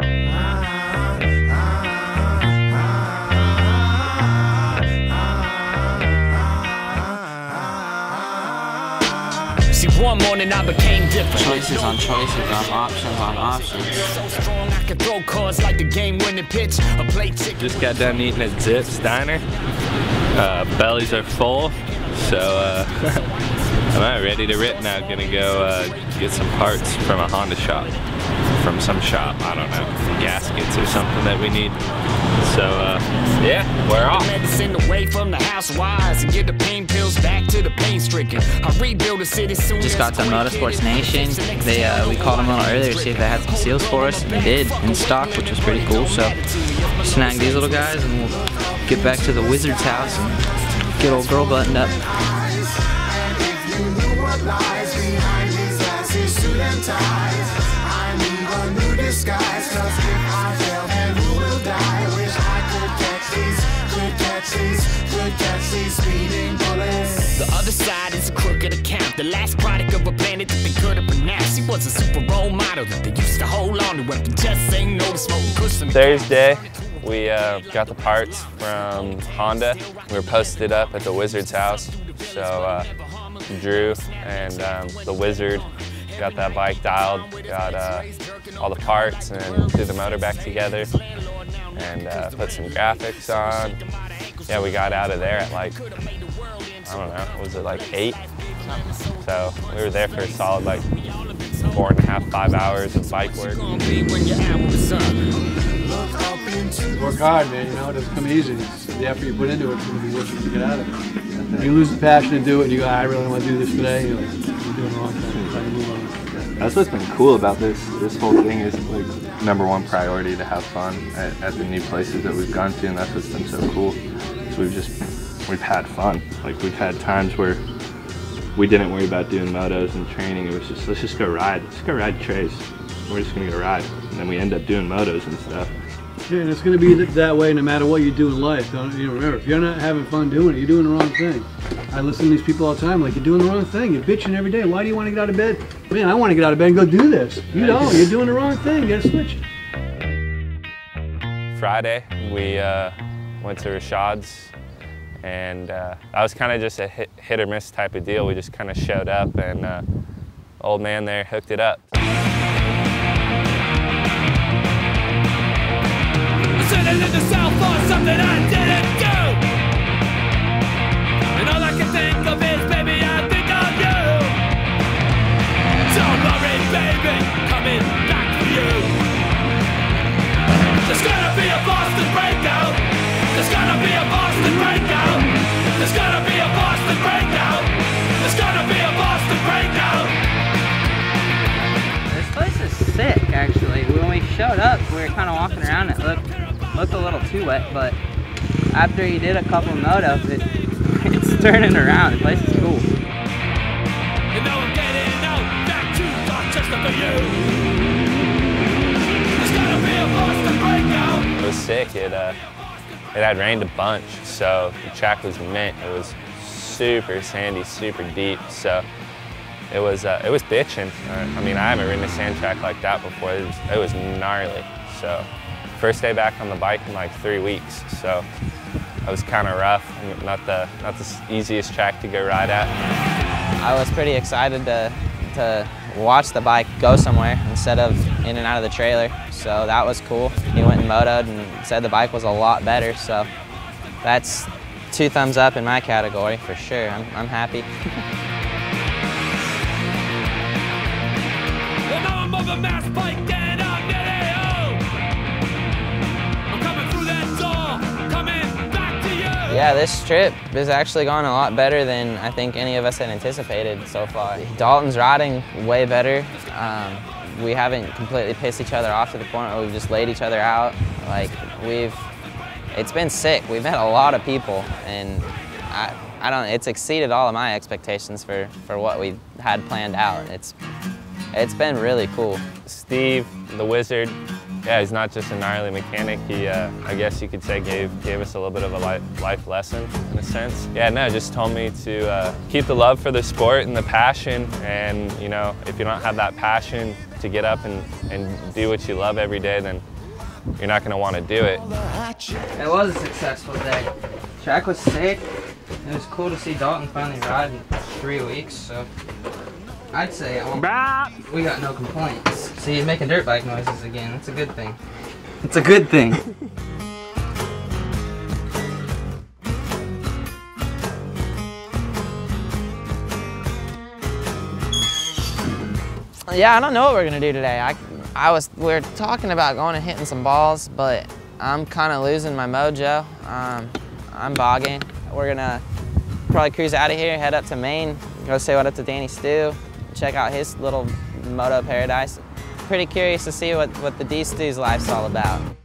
See, one morning I became different. Choices on choices on options on options. So strong I can throw cards like the game winning pitch. A plate chicken. Just got done eating at Zips Diner. Bellies are full, so I'm not ready to rip now. Gonna go get some parts from a Honda shop, from some shop, I don't know, gaskets or something that we need. So yeah, we're off. Medicine away from the house wise and get the pain pills back to the pain stricken. I rebuild the city soon. Just got to Motorsports Nation. They we called them a little earlier to see if they had some seals for us, and they did in stock, which was pretty cool. So snag these little guys and we'll get back to the wizard's house and get old girl buttoned up. I need a new disguise, cause if I fail, then who will die? Wish I could catch these speeding bullets. The other side is a crooked account, the last product of a planet that they couldn't pronounce. He was a super role model that they used to hold on to, and just ain't no smoking cushion. Thursday, we got the parts from Honda. We were posted up at the wizard's house, so Drew and the wizard got that bike dialed, got all the parts, and threw the motor back together, and put some graphics on. Yeah, we got out of there at like, I don't know, was it like 8? So we were there for a solid like 4.5–5 hours of bike work. Work hard, man, you know, it doesn't come easy. The effort you put into it is going to be worth to get out of it. You lose the passion to do it, and you go, I really want to do this today. You're doing a long time. That's what's been cool about this whole thing is, like, #1 priority to have fun at the new places that we've gone to, and that's what's been so cool. So we've had fun. Like, we've had times where we didn't worry about doing motos and training. It was just, let's just go ride. Let's go ride trays. We're just going to go ride. And then we end up doing motos and stuff. Yeah, and it's going to be that way no matter what you do in life. Don't, you know, remember, if you're not having fun doing it, you're doing the wrong thing. I listen to these people all the time, like, you're doing the wrong thing. You're bitching every day. Why do you want to get out of bed? Man, I want to get out of bed and go do this. You don't. You're doing the wrong thing. You got to switch it. Friday, we went to Rashad's, and that was kind of just a hit or miss type of deal. We just kind of showed up, and old man there hooked it up. Sitting in the cell for something I didn't do, and all I can think of is, baby, I think of you. Don't worry, baby, coming back for you. There's gonna be a Boston breakout. There's gonna be a Boston breakout. There's gonna be a Boston breakout. There's gonna be a Boston breakout. This place is sick, actually. When we showed up, we were kind of walking around. It looked a little too wet, but after you did a couple motos, it's turning around. The place is cool. And now I'm getting out back to Rochester for you. There's gotta be a Boston breakout. It was sick. It had rained a bunch, so the track was mint. It was super sandy, super deep, so it was bitching. I mean, I haven't ridden a sand track like that before. It was gnarly. So. First day back on the bike in like 3 weeks, so I was kind of rough. Not the easiest track to go ride at. I was pretty excited to watch the bike go somewhere instead of in and out of the trailer, so that was cool. He went and motoed and said the bike was a lot better, so that's 2 thumbs up in my category for sure. I'm happy. Yeah, this trip has actually gone a lot better than I think any of us had anticipated so far. Dalton's riding way better. We haven't completely pissed each other off to the point where we've just laid each other out. Like, it's been sick. We've met a lot of people, and it's exceeded all of my expectations for what we had planned out. It's been really cool. Steve, the wizard, yeah, he's not just a gnarly mechanic. He, I guess you could say, gave us a little bit of a life lesson in a sense. Yeah, no, just told me to keep the love for the sport and the passion. And you know, if you don't have that passion, to get up and do what you love every day, then you're not going to want to do it. It was a successful day. Track was sick. It was cool to see Dalton finally ride in 3 weeks, so I'd say we got no complaints. See, he's making dirt bike noises again. That's a good thing. It's a good thing. Yeah, I don't know what we're gonna do today. we were talking about going and hitting some balls, but I'm kind of losing my mojo. I'm bogging. We're gonna probably cruise out of here, head up to Maine, go say what up to Danny Stew, check out his little moto paradise. Pretty curious to see what the D Stew's life's all about.